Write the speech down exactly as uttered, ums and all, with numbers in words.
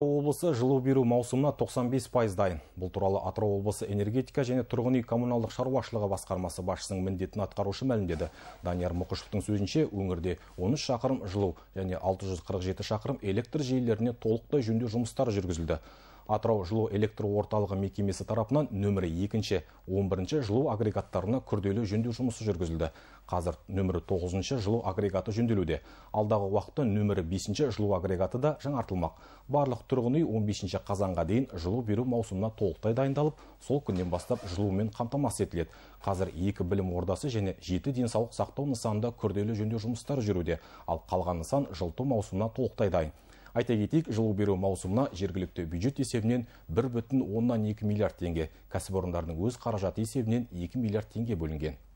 облысы жылу беру маусымына тоқсан бес пайыз дайын. Бұл туралы Атырау облысы энергетика және тұрғын үй коммуналдық шаруашылығы басқармасы басшысының міндетін атқарушы мәлімдеді. Данияр Мұқышевтың сөзінше, өңірде он үш шақырым жылу және алты жүз қырық жеті шақырым электр желілеріне толықтай жөндеу жұмыстары жүргізілді. Атырау Жылу Электр Орталығы мекемесі тарапынан нөмірі екінші, он бірінші жылу агрегаттарына күрделі жөндеу жұмысы жүргізілді. Қазір нөмірі тоғызыншы жылу агрегаты жөнделуде. Алдағы уақытта нөмірі бесінші жылу агрегаты да жаңартылмақ. Барлық тұрғын үй он бесінші қазанға дейін жылу беру маусымына толықтай дайындалып, сол күннен бастап жылумен қамтамасыз етіледі. Қазір екі білім ордасы және жеті денсаулық сақтау нысанында күрделі жөндеу жұмыстары жүруде, ал қалған нысан жылыту маусымына толықтай дайын. Айта кетейік, жылу беру маусымына жергілікті бюджет есебінен бір бүтін оннан екі миллиард теңге, кәсіпорындардың өз қаражаты есебінен екі миллиард теңге бөлінген.